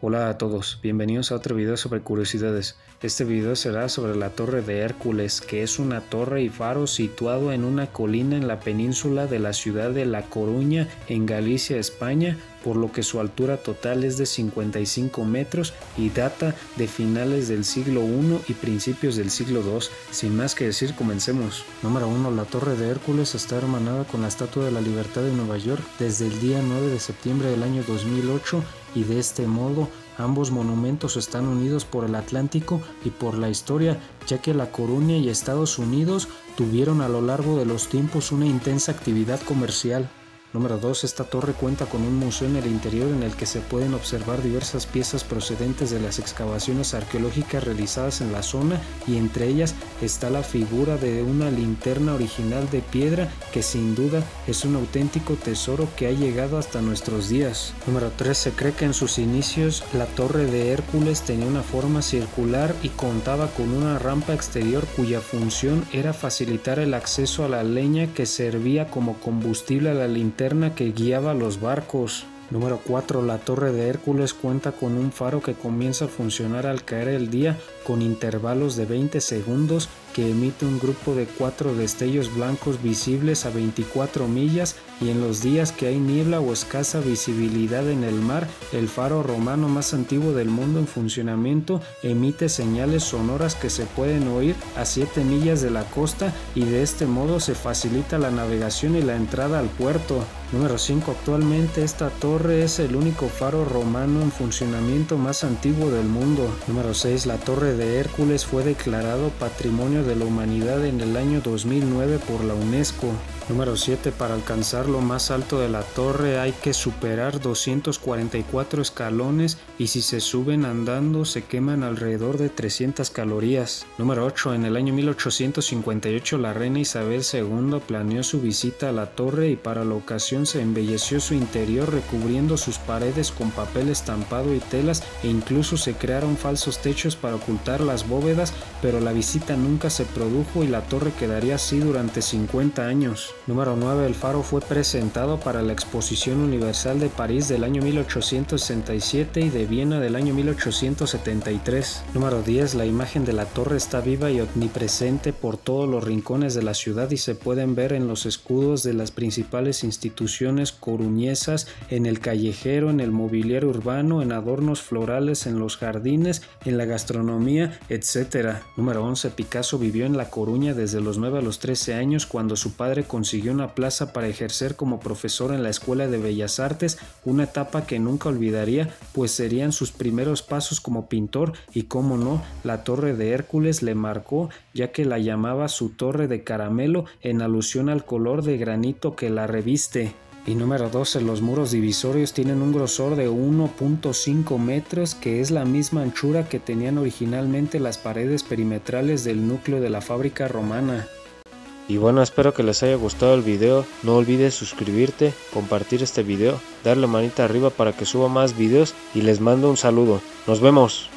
Hola a todos, bienvenidos a otro video sobre curiosidades. Este video será sobre la Torre de Hércules, que es una torre y faro situado en una colina en la península de la ciudad de La Coruña, en Galicia, España, por lo que su altura total es de 55 metros y data de finales del siglo I y principios del siglo II. Sin más que decir, comencemos. Número 1. La Torre de Hércules está hermanada con la Estatua de la Libertad de Nueva York desde el día 9 de septiembre del año 2008 y de este modo ambos monumentos están unidos por el Atlántico y por la historia, ya que La Coruña y Estados Unidos tuvieron a lo largo de los tiempos una intensa actividad comercial. Número 2. Esta torre cuenta con un museo en el interior en el que se pueden observar diversas piezas procedentes de las excavaciones arqueológicas realizadas en la zona, y entre ellas está la figura de una linterna original de piedra que sin duda es un auténtico tesoro que ha llegado hasta nuestros días. Número 3. Se cree que en sus inicios la Torre de Hércules tenía una forma circular y contaba con una rampa exterior cuya función era facilitar el acceso a la leña que servía como combustible a la linterna que guiaba los barcos. Número 4. La Torre de Hércules cuenta con un faro que comienza a funcionar al caer el día con intervalos de 20 segundos que emite un grupo de 4 destellos blancos visibles a 24 millas, y en los días que hay niebla o escasa visibilidad en el mar, el faro romano más antiguo del mundo en funcionamiento emite señales sonoras que se pueden oír a 7 millas de la costa, y de este modo se facilita la navegación y la entrada al puerto. Número 5. Actualmente esta torre es el único faro romano en funcionamiento más antiguo del mundo. Número 6. La Torre de Hércules fue declarado Patrimonio de la Humanidad en el año 2009 por la UNESCO. Número 7. Para alcanzar lo más alto de la torre hay que superar 244 escalones, y si se suben andando se queman alrededor de 300 calorías. Número 8. En el año 1858 la reina Isabel II planeó su visita a la torre, y para la ocasión se embelleció su interior recubriendo sus paredes con papel estampado y telas, e incluso se crearon falsos techos para ocultar las bóvedas, pero la visita nunca se produjo y la torre quedaría así durante 50 años. Número 9. El faro fue presentado para la Exposición Universal de París del año 1867 y de Viena del año 1873. Número 10. La imagen de la torre está viva y omnipresente por todos los rincones de la ciudad y se pueden ver en los escudos de las principales instituciones coruñesas, en el callejero, en el mobiliario urbano, en adornos florales, en los jardines, en la gastronomía, etc. Número 11. Picasso vivió en La Coruña desde los 9 a los 13 años, cuando su padre consiguió una plaza para ejercer como profesor en la Escuela de Bellas Artes, una etapa que nunca olvidaría, pues serían sus primeros pasos como pintor, y cómo no, la Torre de Hércules le marcó, ya que la llamaba su torre de caramelo en alusión al color de granito que la reviste. Y número 12, los muros divisorios tienen un grosor de 1.5 metros, que es la misma anchura que tenían originalmente las paredes perimetrales del núcleo de la fábrica romana. Y bueno, espero que les haya gustado el video, no olvides suscribirte, compartir este video, darle manita arriba para que suba más videos, y les mando un saludo. ¡Nos vemos!